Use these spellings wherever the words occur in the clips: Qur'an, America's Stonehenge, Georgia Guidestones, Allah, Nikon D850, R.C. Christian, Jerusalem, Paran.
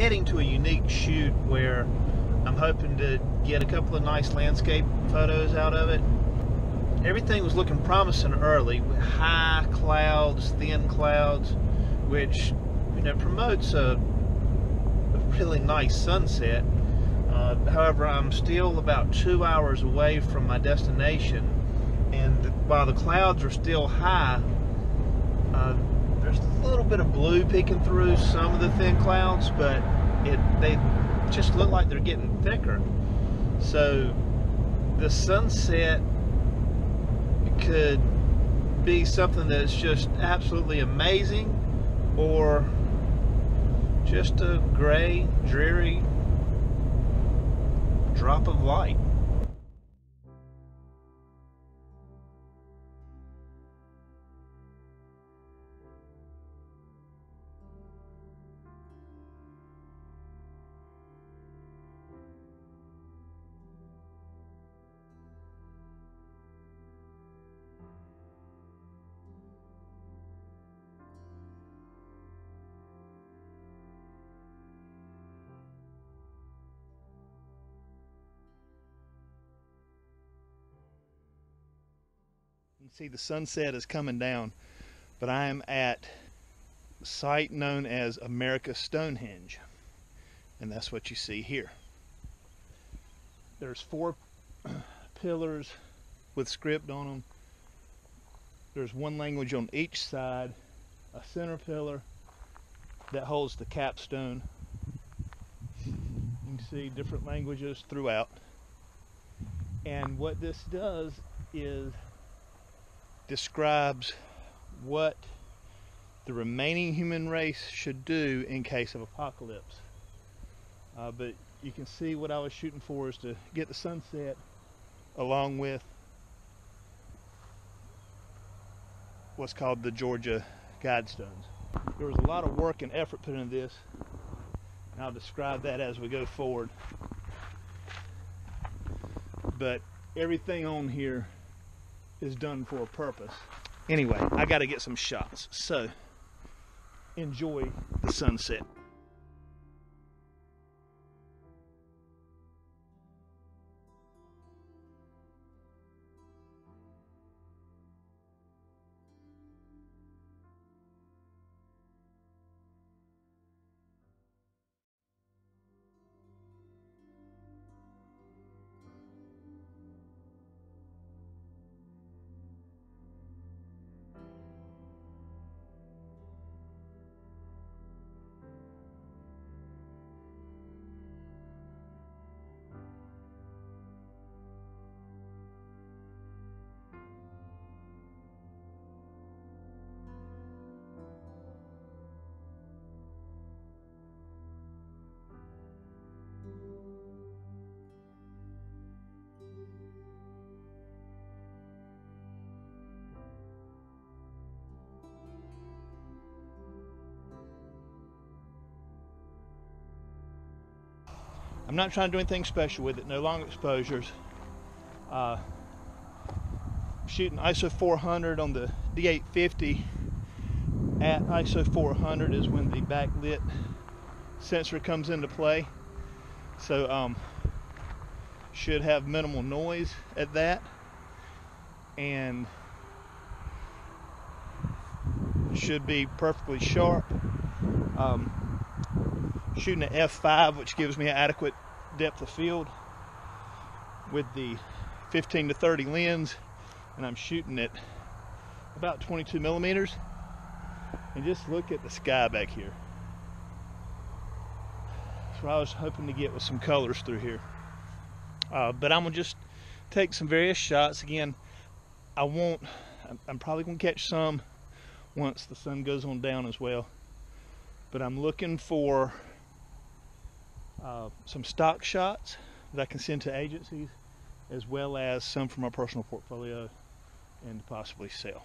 heading to a unique shoot where I'm hoping to get a couple of nice landscape photos out of it. Everything was looking promising early, with high clouds, thin clouds, which, you know, promotes a really nice sunset. However, I'm still about 2 hours away from my destination, and while the clouds are still high, there's a little bit of blue peeking through some of the thin clouds, but they just look like they're getting thicker. So the sunset could be something that's just absolutely amazing, or just a gray, dreary drop of light. See, the sunset is coming down, but I am at a site known as America's Stonehenge, and that's what you see here. There's four pillars with script on them. There's one language on each side, a center pillar that holds the capstone. You can see different languages throughout. And what this does is describes what the remaining human race should do in case of apocalypse. But you can see what I was shooting for is to get the sunset along with what's called the Georgia Guidestones. There was a lot of work and effort put into this, and I'll describe that as we go forward. But everything on here is done for a purpose. Anyway, I gotta get some shots, so enjoy the sunset. I'm not trying to do anything special with it, no long exposures. Shooting ISO 400 on the D850. At ISO 400 is when the backlit sensor comes into play. So should have minimal noise at that. And should be perfectly sharp. Shooting at f5, which gives me an adequate depth of field with the 15 to 30 lens, and I'm shooting at about 22 millimeters, and just look at the sky back here. That's what I was hoping to get with some colors through here, but I'm gonna just take some various shots. Again, I'm probably gonna catch some once the sun goes on down as well, but I'm looking for some stock shots that I can send to agencies, as well as some from my personal portfolio and possibly sell.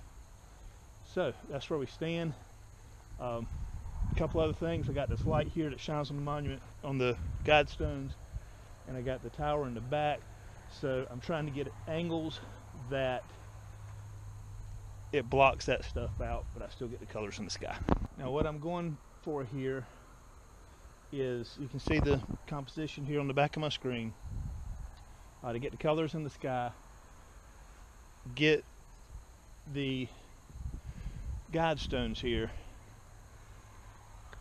So that's where we stand. A couple other things. I got this light here that shines on the monument, on the Guidestones, and I got the tower in the back. So I'm trying to get angles that it blocks that stuff out, but I still get the colors in the sky. Now what I'm going for here is, you can see the composition here on the back of my screen. To get the colors in the sky, get the Guidestones here,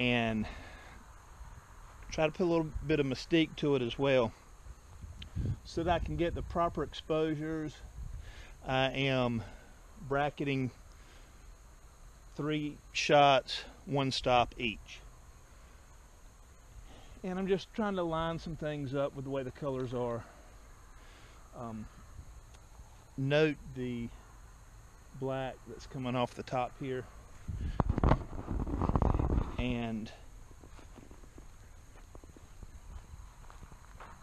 and try to put a little bit of mystique to it as well, so that I can get the proper exposures. I am bracketing 3 shots, 1 stop each, and I'm just trying to line some things up with the way the colors are. Note the black that's coming off the top here, and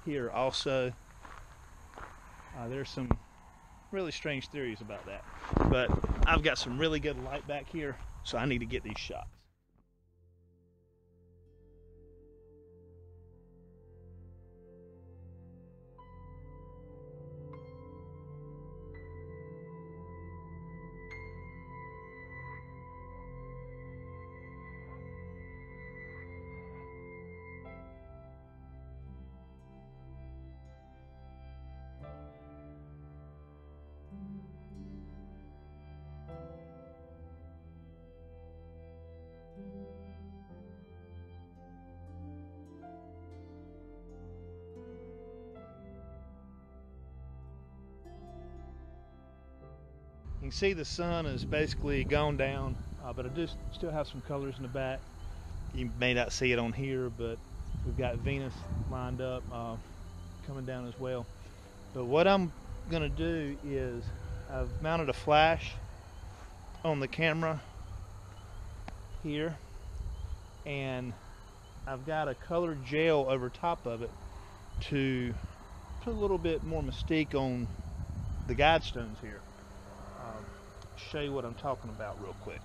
here also. There's some really strange theories about that, but I've got some really good light back here, so I need to get these shots. You can see the sun has basically gone down, but I do still have some colors in the back. You may not see it on here, but we've got Venus lined up, coming down as well. But what I'm going to do is, I've mounted a flash on the camera here, and I've got a color gel over top of it to put a little bit more mystique on the Guidestones here. Show you what I'm talking about real quick.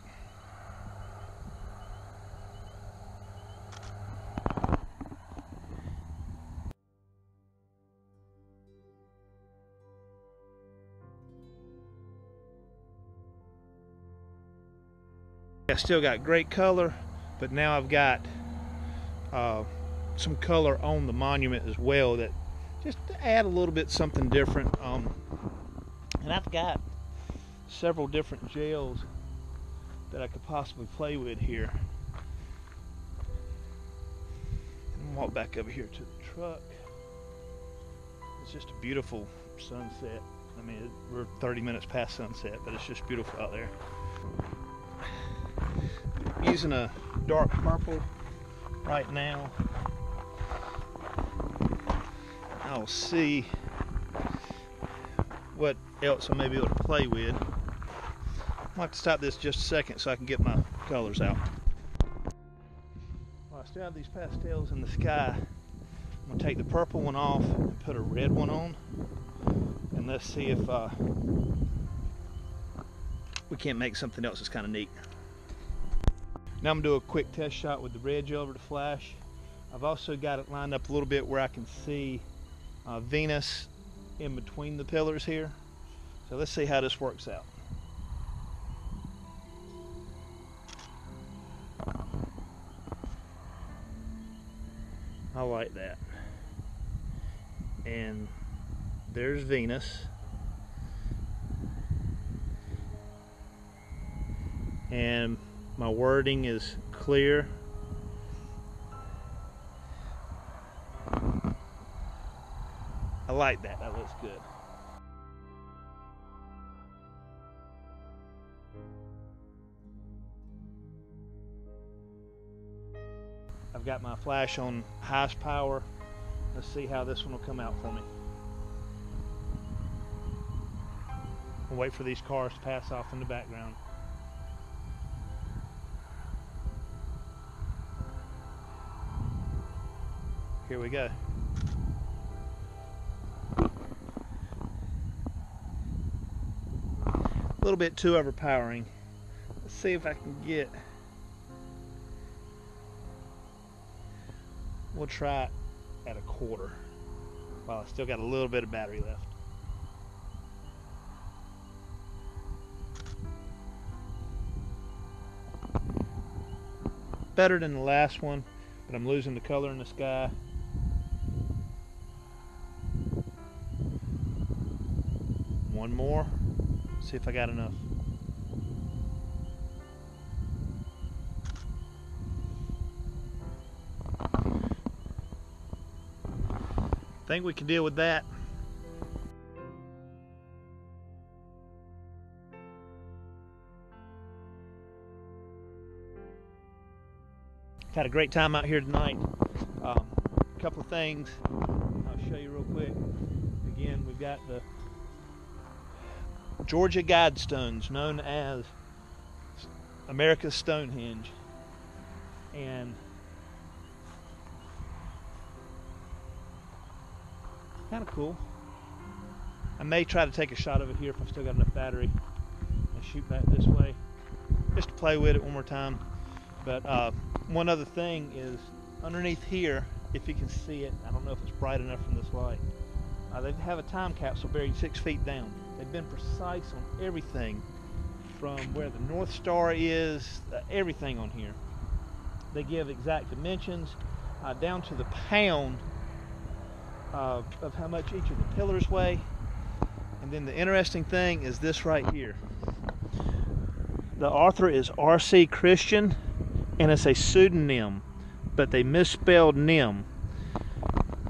I still got great color, but now I've got some color on the monument as well, that just to add a little bit something different. And I've got several different gels that I could possibly play with here. And walk back over here to the truck. It's just a beautiful sunset. I mean, we're 30 minutes past sunset, but it's just beautiful out there. I'm using a dark purple right now. I'll see what else I may be able to play with. I'll have to stop this just a second so I can get my colors out. Well, I still have these pastels in the sky. I'm going to take the purple one off and put a red one on, and let's see if we can't make something else that's kind of neat. Now I'm going to do a quick test shot with the red gel over the flash. I've also got it lined up a little bit where I can see Venus in between the pillars here. So let's see how this works out. I like that. And there's Venus. And my wording is clear. I like that. That looks good. I've got my flash on highest power. Let's see how this one will come out for me. I'll wait for these cars to pass off in the background. Here we go. A little bit too overpowering. Let's see if I can get, we'll try it at 1/4. Wow, I still got a little bit of battery left. Better than the last one, but I'm losing the color in the sky. One more, see if I got enough. I think we can deal with that. Had a great time out here tonight. A couple of things I'll show you real quick. Again, we've got the Georgia Guidestones, known as America's Stonehenge, and kind of cool. I may try to take a shot of it here if I've still got enough battery and shoot back this way just to play with it one more time. But one other thing is underneath here, if you can see it, I don't know if it's bright enough from this light, they have a time capsule buried 6 feet down. They've been precise on everything from where the North Star is, everything on here. They give exact dimensions down to the pound of how much each of the pillars weigh. And then the interesting thing is this right here. The author is R.C. Christian, and it's a pseudonym, but they misspelled "nim."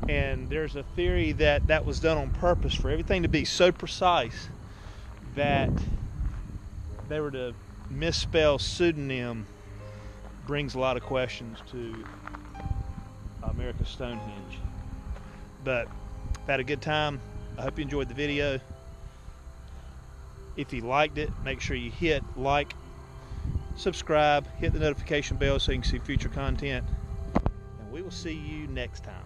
And there's a theory that that was done on purpose for everything to be so precise that they were to misspell pseudonym. Brings a lot of questions to America's Stonehenge. But I've had a good time. I hope you enjoyed the video. If you liked it, make sure you hit like, subscribe, hit the notification bell so you can see future content, and we will see you next time.